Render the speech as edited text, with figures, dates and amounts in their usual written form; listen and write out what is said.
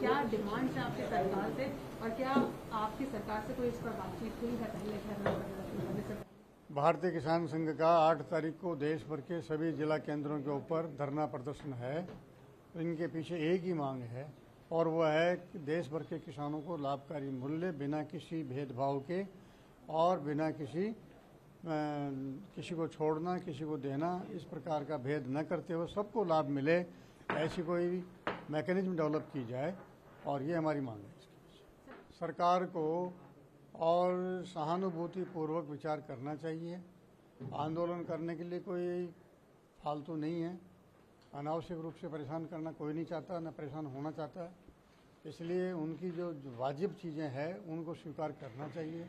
क्या डिमांड है आपकी सरकार से और क्या आपकी सरकार से कोई इस पर बातचीत हुई है पहले? भारतीय किसान संघ का 8 तारीख को देश भर के सभी जिला केंद्रों के ऊपर धरना प्रदर्शन है। इनके पीछे एक ही मांग है और वह है कि देश भर के किसानों को लाभकारी मूल्य बिना किसी भेदभाव के और बिना किसी को छोड़ना किसी को देना, इस प्रकार का भेद न करते हुए सबको लाभ मिले, ऐसी कोई मैकेनिज्म डेवलप की जाए और ये हमारी मांग है। सरकार को और सहानुभूति पूर्वक विचार करना चाहिए। आंदोलन करने के लिए कोई फालतू नहीं है, अनावश्यक रूप से परेशान करना कोई नहीं चाहता, न परेशान होना चाहता है, इसलिए उनकी जो वाजिब चीज़ें हैं उनको स्वीकार करना चाहिए।